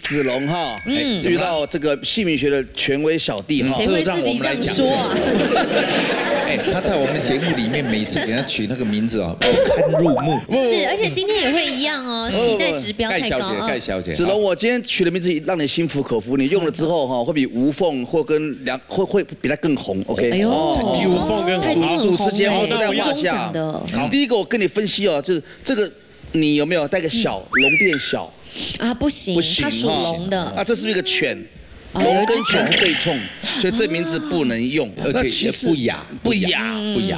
子龙哈，遇到这个姓名学的权威小弟哈，这让我们来讲。哎，他在我们的节目里面每次给他取那个名字啊，不堪入目。是，而且今天也会一样哦，期待指标太高。盖小姐，子龙，我今天取的名字让你心服口服，你用了之后哈，会比无缝或跟梁会比他更红。OK， 哎呦，无缝跟红，主持节目都在话下。第一个我跟你分析哦，就是这个你有没有带个小龙变小？ 啊，不行，他属龙的。啊，这是一个犬，龙跟犬对冲，所以这名字不能用，而且也不雅。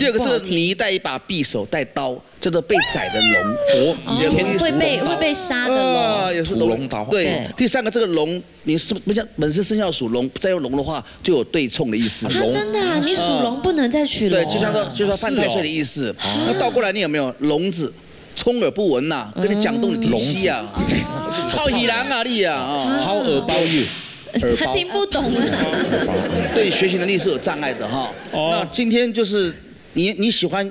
第二个，这个你带一把匕首，带刀，叫做被宰的龙，会被杀的龙，也是龙刀。对，第三个，这个龙，你是不像本身生肖属龙，再用龙的话，就有对冲的意思。他真的，你属龙不能再取龙。对，就像犯太岁的意思。那倒过来，你有没有龙字？ 充耳不闻呐，跟你讲动你听西啊，操你娘啊你啊，好耳包你，他听不懂啊，对学习能力是有障碍的哈。那今天就是你喜欢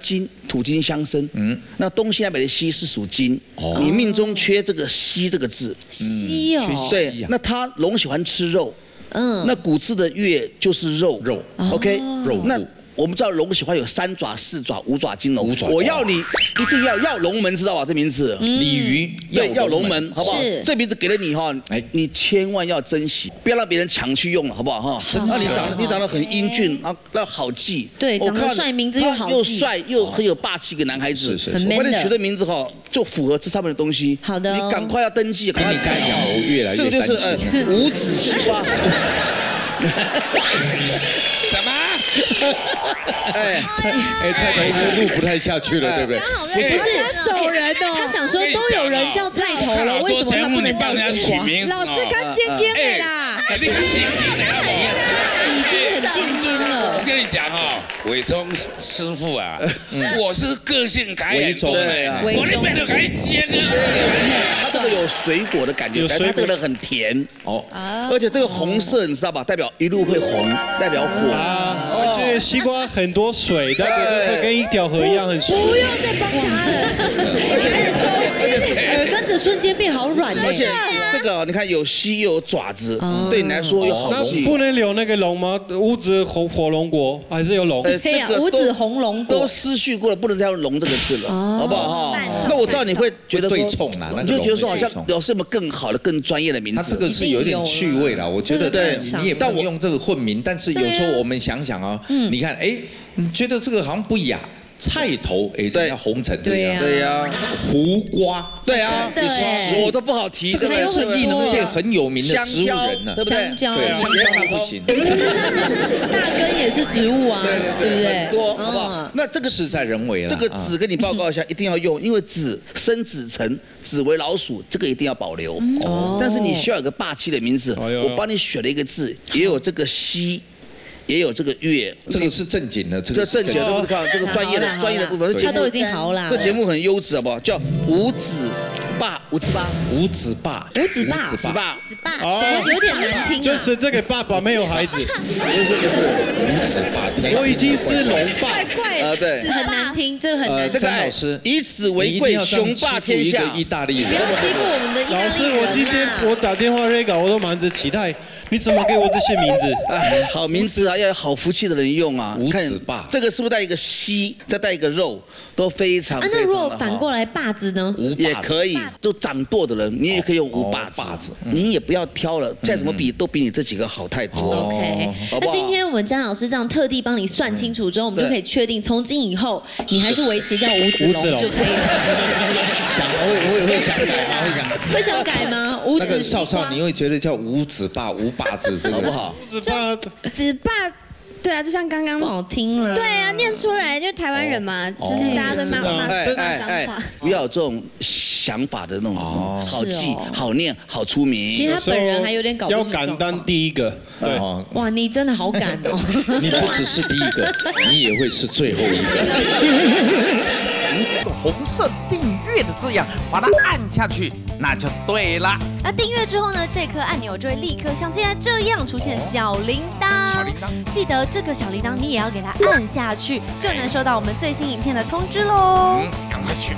金，土金相生，那东西南北的西是属金，你命中缺这个西这个字，西哦，对，那他龙喜欢吃肉，那古字的月就是肉 ，OK， 肉那。 我们知道龙喜欢有三爪、四爪、五爪金龙。我要你一定要龙门，知道吧？这名字，鲤鱼要龙门，好不好？这名字给了你哈，你千万要珍惜，不要让别人抢去用了，好不好哈？那你长得很英俊啊，那好记。对，长得帅，名字又好记，又帅又很有霸气，一个男孩子。是。我帮你取的名字哈，就符合这上面的东西。好的。你赶快要登记，赶快加油，越来越担心。这个就是五子西瓜。 什么？哎，蔡同学录不太下去了，对不对？不是走人哦，他想说都有人叫菜头了，为什么他不能叫西瓜？老师刚进京的啦，已经很进京了。我跟你讲哈，伟忠师傅啊，我是个性感很重的，我那边就可以接的。 这个有水果的感觉，它这个很甜哦，而且这个红色你知道吧？代表一路会红，代表火啊。而且西瓜很多水，代表就是跟一条河一样很水。不用再帮他了，耳根子瞬间变好软。而且这个你看有西又有爪子，对你来说有好东西。不能留那个龙吗？五子火龙果还是有龙？对呀，五子红龙果都失去过了，不能再用龙这个字了，好不好哈？那我知道你会觉得对冲啦，你就觉得说。 好像有什么更好的、更专业的名字？他这个是有点趣味啦，我觉得。对，你也不能用这个混名，但是有时候我们想想啊，你看，哎，你觉得这个好像不雅，菜头，哎，对，红尘，对呀，胡瓜，对啊，我都不好提，这个是艺能界很有名的植物人呢，对不对？香蕉不行，大根也是植物啊，对不对？多，好不好？那这个事在人为了，这个子跟你报告一下，一定要用，因为子生子辰。 子为老鼠，这个一定要保留。但是你需要有个霸气的名字。我帮你选了一个字，也有这个西，也有这个月。这个是正经的，这个正经，这个专业的部分。他都已经好了。这节目很优质，好不好？叫五子爸。哦，有点难听。就是这个爸爸没有孩子，就是五子爸。我已经是龙爸。怪怪啊，对，很难听，这个很难听。张老师，以此为贵，雄霸天下。意大利人，不要欺负我们的意大利人。老师，我今天打电话Rega，我都忙着期待。 你怎么给我这些名字？哎，好名字啊，要有好福气的人用啊。五子爸，这个是不是带一个西，再带一个肉，都非常。啊，那如果反过来霸字呢？也可以，就掌舵的人，你也可以用五霸字。你也不要挑了，再怎么比都比你这几个好太多。OK， 那今天我们张老师这样特地帮你算清楚之后，我们就可以确定，从今以后你还是维持叫五子龙就可以了。想，我也会想改，会想改吗？五子少少，你会觉得叫五子爸五。 霸字好不好？子霸，对啊，就像刚刚不好听了。对啊，念出来就台湾人嘛，就是大家都骂脏话。不要有这种想法的那种，好记、好念、好出名。其实他本人还有点搞不清楚。要敢当第一个，对。哇，你真的好敢哦！你不只是第一个，你也会是最后一个。 红色订阅的字样，把它按下去，那就对了。那订阅之后呢，这颗按钮就会立刻像现在这样出现小铃铛。小铃铛，记得这个小铃铛你也要给它按下去，就能收到我们最新影片的通知喽。赶快去。